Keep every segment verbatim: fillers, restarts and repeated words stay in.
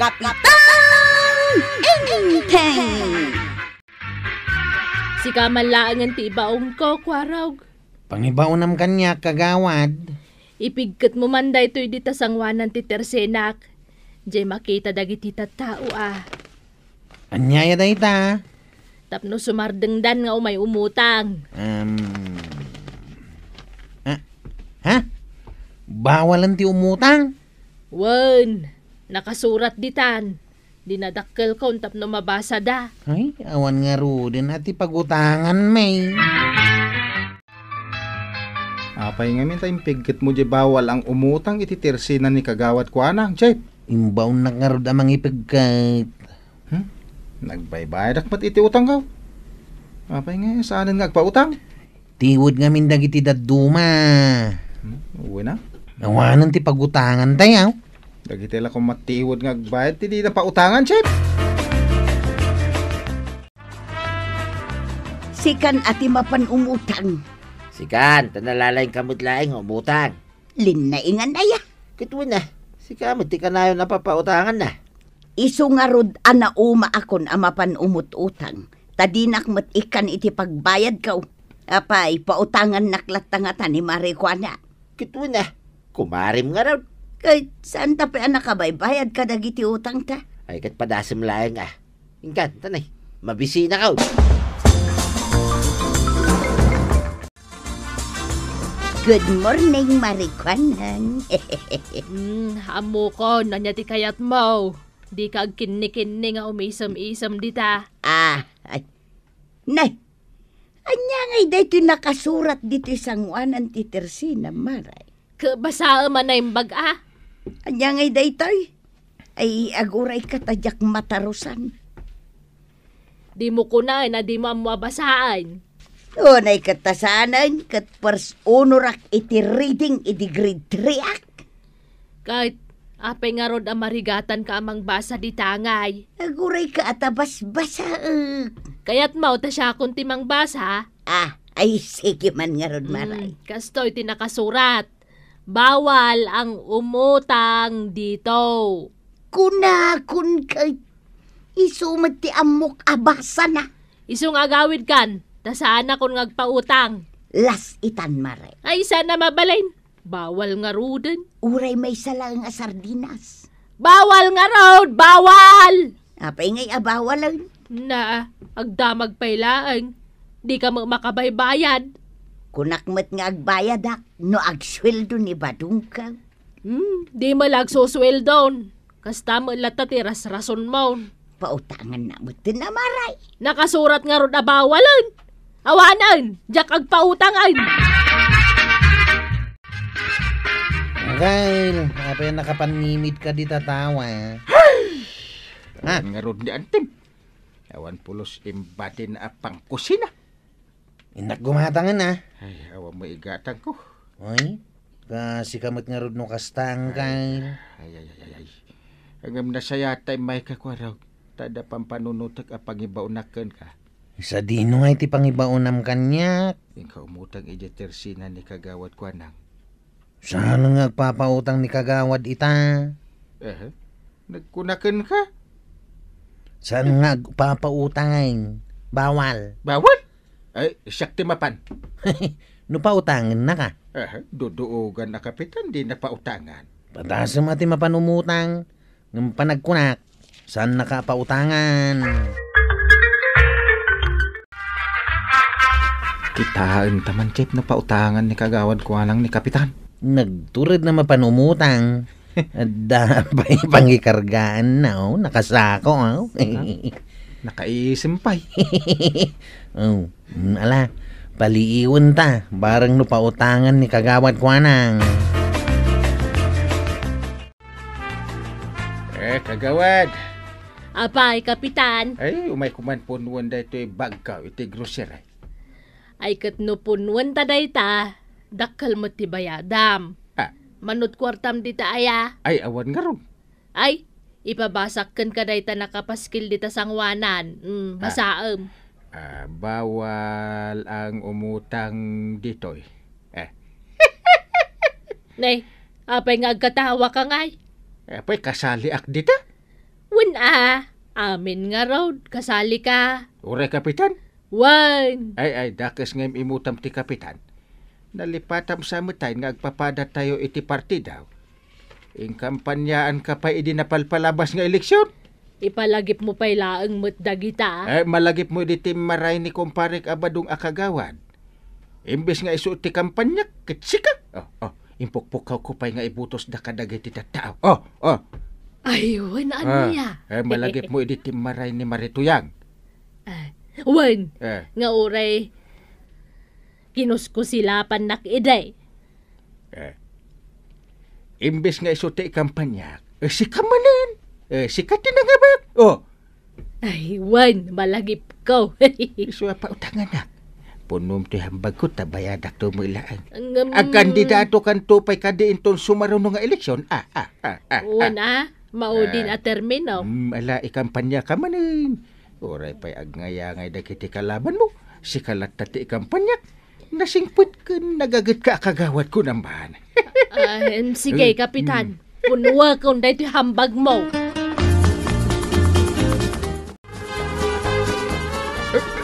Kapitan Enteng. Sika man laang ang tibaong ko, kwarog. Pangibaonam kanya, kagawad. Ipigkat mo man da ito'y ditasangwanan ti tersenak. Diyay makita dagiti tao ah. Anyaya da ita. Tapno sumardengdan nga umay umutang. Um... Ah, ha? Bawalan ti umutang? Wen, nakasurat ditan. Dinadakkel ko untap no mabasa da. Ay, awan nga rudin ati pagutangan may. Apay nga minta impigit mo di bawal ang umutang ititirsinan ni kagawat ko anang, Jeff. Imbaon na nga rud amang ipigit. Hmm? Nagbaybay dakpat iti utang ka. Apay nga saan nga agpautang? Tiwod nga minda iti daduma. Hmm? Uwi na? Awanan ti pagutangan tayo. Dagiti la kung matiwod nga agbayad, hindi na pautangan, Chef! Sikan ati mapan umutang. Sikan, tanalalaing kamutlaing umutang. Linaingan na ya. Kitwin na, sika matikan na yun na papautangan na. Isungarod ana uma akon amapan umututang. Tadinak matikan iti pagbayad ka. Apay, pautangan naklatangatan ni Marikwana. Kitwin na, kumarim nga raw. Kahit saan tape anak ka ba'y bayad ka dagiti utang ta? Ay kat padasim laeng ah. Ingkan, tanay, mabisi na ka. Good morning, Marikwanan. mm, hamo ko, nanyati kayat mo. Di ka agkinni-kinni nga umisam-isam dita. Ah, ay. Nay, anya ngay dito nakasurat dito isang wanan titersi na maray. Kabasa man na yung bag ah. Anya ngay daytoy, ay aguray katajak matarusan. Di mo kunay na di mamwabasaan. O na'y katasanan, kat pers unorak iti reading iti grade three ak. Kahit apay nga rod ang marigatan ka amang basa di tangay. Aguray ka atabas basa. Uh. Kaya't mauta siya kung timang basa. Ah, ay sige man nga rod maray. Mm, kastoy tinakasurat. Bawal ang umutang dito. Kuna, kun kay isumat ti amok abasa na. Isung agawid kan, ta saan akong nagpautang. Las itan maray. Ay, sana mabalain. Bawal nga ruden. Uray may salang nga sardinas. Bawal nga road, bawal! Apay ngay abawalan. Na, agdamag pailaan. Di ka makabaybayan. Kunakmat nga agbayadak, no agsweldo ni badungkang. Hmm, di mo lagsusweldon. Kasta mo lata tiras rason mo. Pautangan na mo tinamaray. Nakasurat nga ron abawalan. Awanan, jak agpautangan. Gail, apay nakapanimit ka di tatawa. Ay! Ah, nga ron di antim. Awan pulos imbatin apang kusina. Inak gumatangan ah. Ay, awa mo igatang ko. Ay, kasi kamot nga rod no kastang kay. Ay, ay, ay, ay. Hanggang nasayatay may kakwaraw. Tada pampanunutak a pangibaunakan ka. Isa di no ay ti pangibaunam kanya. Yung kaumutang ijetersina ni kagawad ko anang. Saan nga agpapautang ni kagawad ita? Eh, nagkunakan ka? Saan nga agpapautangan? Bawal. Bawal? Ay, siyakti mapan. Nupautangan na ka. Eh, duduogan na kapitan, di napautangan. Patasim ati mapan umutang. Ng panagkunak, saan nakapautangan? Kitaan taman, Chef, na pautangan ni kagawad ko anang ni kapitan. Nagturid na mapan umutang. Dapay pangikargaan na, oh. Nakasako, oh. Nakaisimpay. Oh, ala, paliiwan ta. Barang nupautangan ni kagawad ko anang. Eh, kagawad. Apay, kapitan. Ay, umay kumanpunuan da ito'y bagkaw, ito'y grocery. Ay, katnupunuan ta da ita, dakkal matibayadam. Ah. Manut kwartam dita aya. Ay, awan nga ron. Ay, ipabasakken ka dayta nakapaskil dita sangwanan. Mm, masaem. Ah, ah, bawal ang umutang ditoy. Eh. Nay, apay nga agkatawa ka ngay. Apay kasali ak dita? Kapitan ah, amin nga raw, kasali ka. Ure Kapitan? Wan. Ay ay, dakes ngayong imutam ti Kapitan. Nalipatam sa matay nga agpapada tayo iti partidaw. Ingkampanyaan ka pa idi napalpalabas nga eleksyon? Ipalagip mo pa'y laang matdagita. Eh, malagip mo di tim maray ni kumparik abadong akagawan. Imbes nga isu ti kampanya, kitsika. Oh, oh, impukpukaw ko pa'y nga ibutos da kadagiti tatao. Oh, oh. Ayun, ano ah, ya? Eh, malagip mo idi tim maray ni Marituyang. Uh, Wan, eh. Nga uray, kinusko sila panak iday. Eh, imbes nga isu ti kampanya, eh, sikamanin. Eh, sikatin na nga ba? Oh. Ay, Juan, malagip ko. Iswa pa utangan na. Punom ti hambag ko, tabayadak to mo ilaan. Um, Ang kandidato kanto pa'y kadiin ton sumarunong nga eleksyon. Ah, ah, ah, ah. Juan, ah, maudin ah, at termino. Um, ala, ikampanya ka manin. Oray pa'y agngayangay na kiti kalaban mo. Sikalat na ti ikampanya. Nasingput ka, nagagat ka akagawad ko naman. uh, um, sige, Kapitan. Punuwa kong dahi ti hambag mo.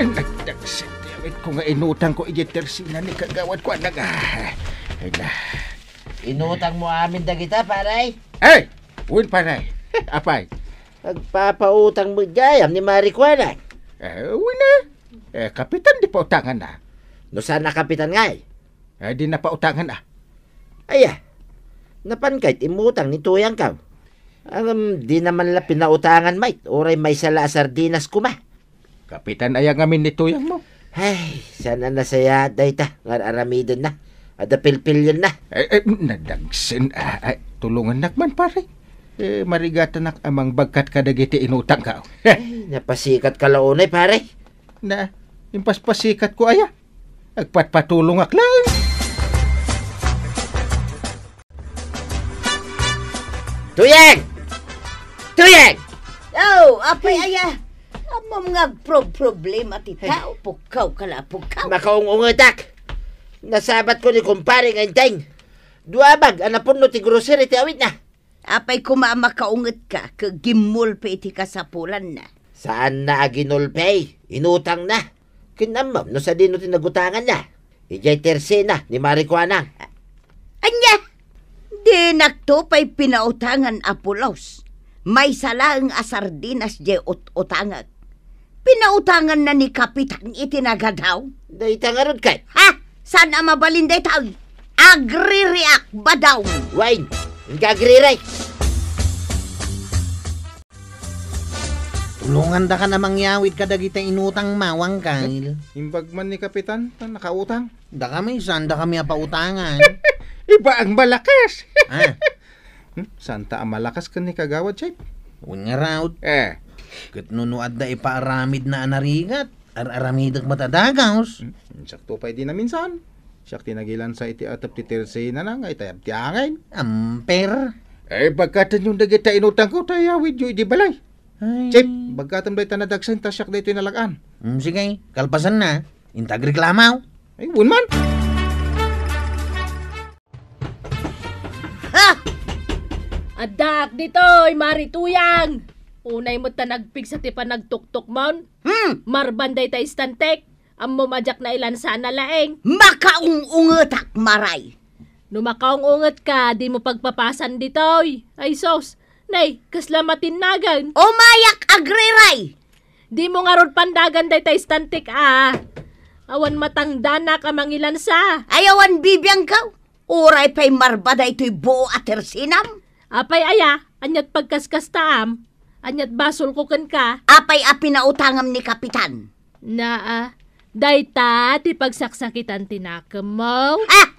Nagdagsadamit ko nga inutang ko ijitersina ni kagawad ko anak ah. Inutang mo amin da kita, paray? Ay! Uwin, paray. Apay. Nagpapautang mo gayam ni Maricuana. Eh, uwin na. Eh, Kapitan di pa utangan na. No sana Kapitan ngay? Eh, di na pa utangan na. Aya, napan kahit imutang ni Tuyang ka. Um, di naman la pinautangan, mate. Oray may sala sardinas kuma. Kapitan, ayaw ngamin ni Tuyang mo. Ay, sana nasaya day ta. Ngaramidon na. Adapilpilyon na. Eh, eh, nadagsin. Ah, ay, tulungan nakman, pare. Eh, marigatan nak amang bagkat kadagiti inutang ka. Ay, napasikat ka launay, pare. Na, impaspasikat ko, aya. Agpatpatulong aklan. Tuyang! Tuyang! Oh, apay, aya. Amam nga pro-problema ti tao, pukaw ka la, pukaw. Makaungungadak. Nasabat ko ni kumpare nga Enteng. Duabag, anapon no ti grocery ti awit na. Apay kuma makaungat ka, kagimulpe ti kasapulan na. Saan na aginulpe? Inutang na. Kinamam, no sa dino ti nagutangan na. Ijay tersena ni Maricuana. Anya! Di naktupay pinautangan apulos. May salang asardinas jay ut-utangat. Pinautangan na ni Kapitan itinagadaw. Day tangarod kay. Ha? Saan ang mabalin day taon? Agri-react ba daw? Wine, hindi agri-react. Tulungan da ka na mangyawid ka dagita inutang mawang kail. Imbag man ni Kapitan, nakautang. Da kami, saan da kami apautangan? Iba ang malakas. Ah. Hmm? Saan ta ang malakas ka ni kagawad, Chip? Ungarawd. Eh. Katnunuad da ipaaramid na anarigat. Ar-aramidag matadagaos. Hmm. Sakto pa'y di na minsan. Sakti nagilan sa iti atap ti Terse na nang itayap ti angin. Amper. Eh, bagkatan yung dagita inutang ko tayawid yung idibalay. Chip, bagkatan da'y tanadagsan tasyak da'y tinalagaan. Hmm, sige, kalpasan na. Intagreklamaw. Ay, bunman. Ha! Adak dito'y Marituyang! Unay mo ta nagpig sa tipa nagtuktok mon. Hmm. Marbanday ta istantek. Ang mumajak na ilan sana laeng. Makaungungat ak maray. No makaungungat ka, di mo pagpapasan ditoy. Ay sos, nay, kaslamatin nagan. Umayak agriray. Di mo nga rod pandagan day ta istantek ah. Awan matangdanak amang ilan sa. Ayawan bibiyang ka. Uray pa'y marbanday to'y buo at tersinam. Apay aya, anyat pagkaskastaam. Anyat basol ko kan ka. Apay api na utangam ni Kapitan. Naa, dayta ti pagsaksakitan tinakamaw. Ah!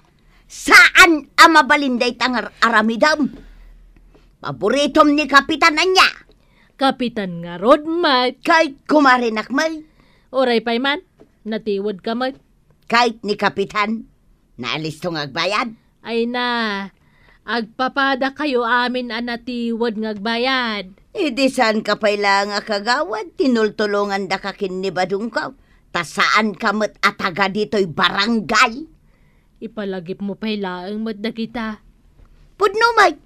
Saan amabalin daytang aramidam? Paboritom ni Kapitan na niya. Kapitan nga rod, mat. Kahit kumarinak, mat. Oray pa'y man, natiwad ka, mat. Kahit ni Kapitan, naalis tong agbayad. Ay na, agpapada kayo amin anatiwad ngagbayad. Idi saan ka pailang akagawad, tinultulungan da kakin ni Badungkaw. Ta saan ka mat ataga dito'y barangay? Ipalagip mo pailang mat da kita. Pudno, Mike.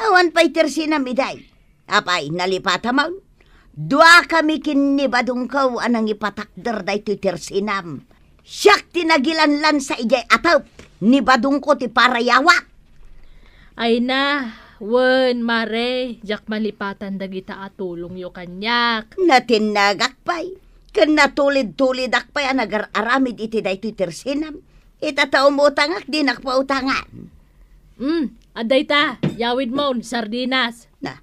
Awan pa'y tersinam, iday. Apa inalipataman? Dua kami kini badung kau anang ipatakder da iti tersinam. Siak tinagilan lan sa ijay atap ni badung ko ti parayawak. Ay na, wen mare, jak malipatan dagita atulong yo kanyak. Natinagak pay, kan natulid-tulid akpay anagar aramid iti da iti tersinam. Itataw mo tangak dinak pa utangan. Hmm, aday ta, yawid mo, sardinas. Na.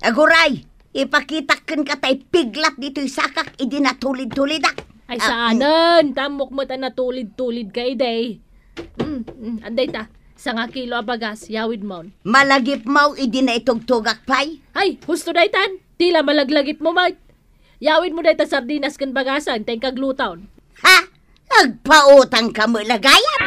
Aguray, ipakitakan ka tayo piglat dito'y sakak, idi natulid-tulid ak. Ay saanan, tamok mo ta natulid-tulid ka, iday. Mm, mm, anday ta, sanga kilo abagas, yawid mo. Malagip mo, idi na itugtugak pay. Ay, husto day tan, tila malaglagip mo, mate. Yawid mo day ta sardinas kan bagasan, tayong kaglutaon. Ha? Nagpautang ka mo lagayan?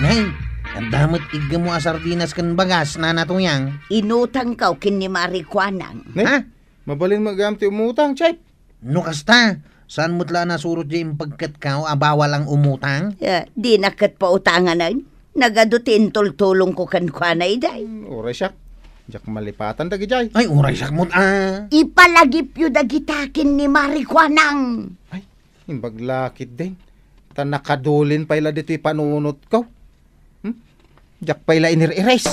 Nay, ang damot igga mo a sardinas kan bagas na natuyang. Inutang ka o kinimariquanang. Ha? Mabalin magamit umutang, Chay. No kasta, saan mo't la nasurot yung pagkat ka o abawal ang umutang? Uh, di nakat pa utanganan. Nagadutin tultulong ko kan kwa na iday. Mm, oray siya. Jak malipatan dagi, Chay. Ay, oray siya mo't ah. Ipalagip yu dagitakin ni mariquanang. Ay, imbaglakit din. Ta nakadulin pala dito'y panunot ko. Jak pala inir-erase.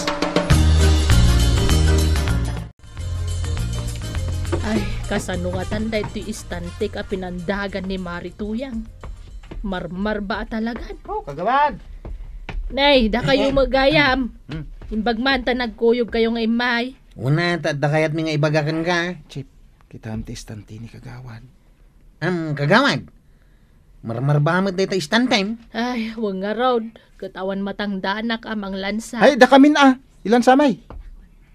Ay, kasanungatan da ito'y istantik a pinandagan ni Marituyang. Marmar ba talagan? Oh, kagawad. Nay, da kayo magayam. Imbagman, ta nagkuyog kayo nga imay. Una, ta da kayat mi nga ibagakan ka. Chip, kita ang istante ni kagawad. Am, um, kagawad? Marmar ba amat da ito'y istantem? Ay, huwag nga road. Katawan matang danak amang lansa. Ay, dakamin ah. Ilan samay?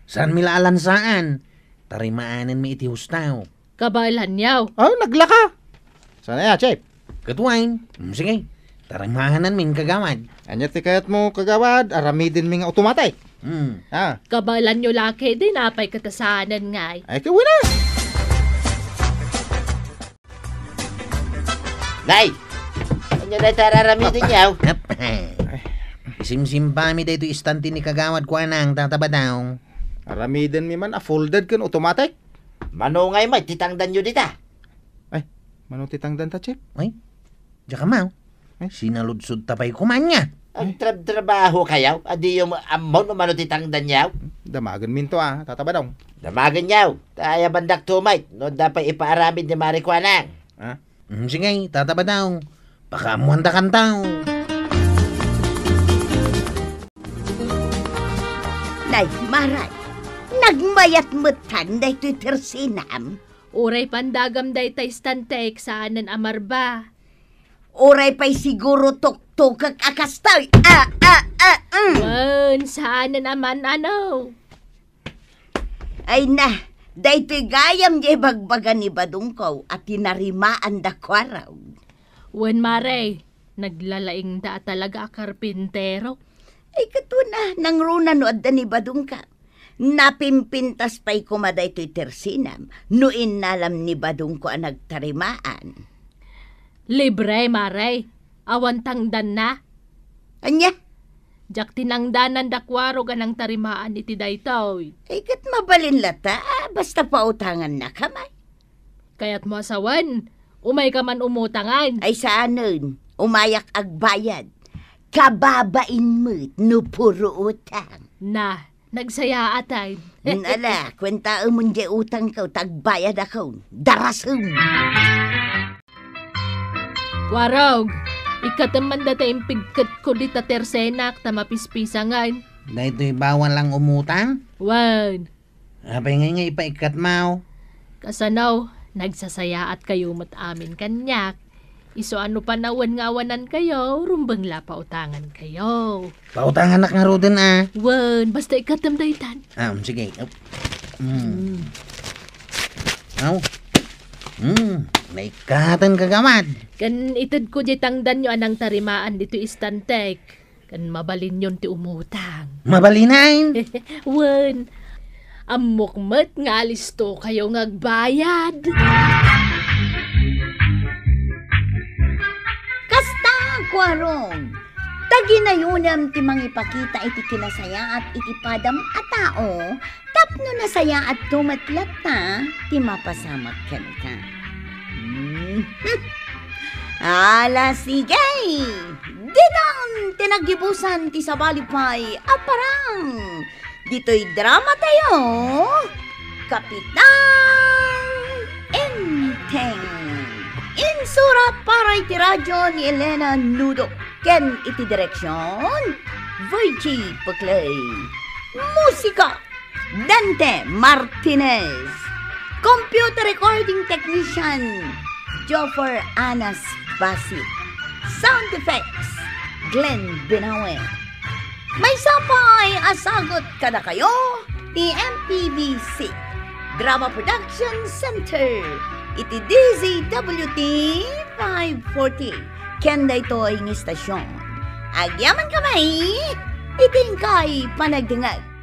Saan mila alansaan? Tarimaanan mi iti hustaw. Kabalan yaw. Oh, naglaka. Sana ya, Chef. Katuwain. Mm, sige. Tarimaanan mi kagawad. Anya tikayat mo kagawad, aramidin mi nga automatic. Mm. Ah. Kabalan nyo laki din apay katasanan ngay. Ay, kawin na. Day! Anya na tararamidin yaw. Simsimpami dito istante ni kagawad kwa nang tataba daw. Aramidan mi man, a-folded kan automatic. Mano ngay may, titangdan nyo dita. Ay, mano titangdan ta, Chip? Ay, diya ka mau. Sinaludsod tapay kumanya. Ang trab-trabaho kayaw, adi yung amon o mano titangdan yaw. Damagan minto ah, tataba daw. Damagan yaw, tayo bandak tumay. No, dapat ipaaramid ni Marikwanang. Ha? Mm, sige, tataba daw. Pakamuanda kan daw. Ay, maray, nagmayat mutan da ito'y tersinam. Uray pandagam da ito'y istantek saanan amarba. Uray pa'y siguro tuktukak akastaw. Ah, ah, ah, mm. Wan, saanan aman ano? Ay na, da ito'y gayam niya bagbagan ni Badungkaw at tinarimaan da kwaraw. Wan, maray, naglalaing da talaga akarpintero. Ay katuna, nang runa no adda ni Badungka. Napimpintas pa'y kumada ito'y tersinam, no inalam ni Badungko ang nagtarimaan. Libre, maray. Awantangdan na. Anya? Jak tinangdanan dakwaro ganang tarimaan iti daytoy. Ay kat mabalin lata, basta pautangan na kamay. Kaya't mo asawan, umay ka man umutangan. Ay saanon, umayak agbayad. Kababain mo, no puro utang. Na, nagsaya atay. Nala, kwentaan mo di utang ka, tagbayad ako. Darasong. Warog, ikataman na tayong pigkat ko dita tersenak, tamapispisangan. Da ito'y bawal lang umutang? Wan. Apay ngay ngay paikat mau. Kasanaw, nagsasaya at kayo matamin kanyak. Iso ano pa na wan-ngawanan kayo, rumbang la pautangan kayo. Pautangan na nga rodin ah. Wan, basta ikatam daytan. Ah, um, sige. Oh. Mm. Aw. Mm, naikatan kagamad. Kan itad ko di tangdan nyo anang tarimaan dito istantek. Kan mabalin yon ti umutang. Mabalinain? Wan, amukmat nga alisto kayo ngagbayad. Kwarong, Kaginayunam ti mangipakita iti kinasaya at iti padam a tao, tapno nasaya at tumatlat na ti mapasamak ken ka. Hmm. Ala sige, didang tinagibusan ti sabalipay aparang, dito'y drama tayo, Kapitan Enteng. Insurat para iti radyo ni Elena Nudo. Ken iti direksyon, Virgie Puklay. Musika, Dante Martinez. Computer recording technician, Joffer Bassit. Sound effects, Glenn Binawe. May sapay asagot kada kayo, T M P B C. Drama Production Center. Iti D Z W T five forty. Kenda ito ay ng istasyon. Agyaman kamay, itingkay panagdingag.